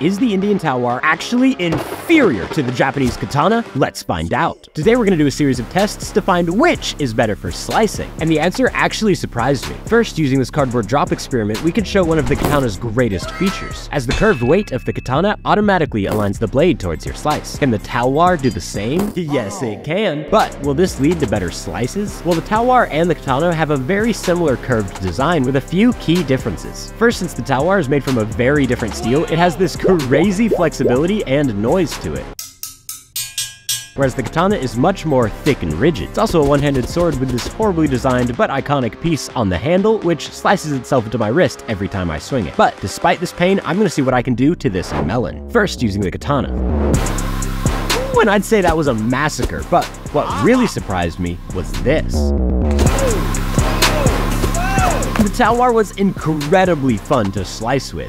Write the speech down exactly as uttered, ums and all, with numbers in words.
Is the Indian Talwar actually inferior to the Japanese katana? Let's find out. Today we're gonna do a series of tests to find which is better for slicing, and the answer actually surprised me. First, using this cardboard drop experiment, we can show one of the katana's greatest features, as the curved weight of the katana automatically aligns the blade towards your slice. Can the Talwar do the same? Yes, it can. But will this lead to better slices? Well, the Talwar and the katana have a very similar curved design with a few key differences. First, since the Talwar is made from a very different steel, it has this crazy flexibility and noise to it, whereas the katana is much more thick and rigid. It's also a one-handed sword with this horribly designed but iconic piece on the handle, which slices itself into my wrist every time I swing it. But despite this pain, I'm gonna see what I can do to this melon. First, using the katana. Ooh, and I'd say that was a massacre, but what really surprised me was this. The Talwar was incredibly fun to slice with.